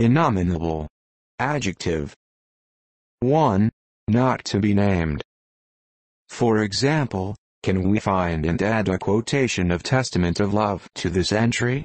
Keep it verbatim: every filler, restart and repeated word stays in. Innominable. Adjective. one. Not to be named. For example, can we find and add a quotation of Testament of Love to this entry?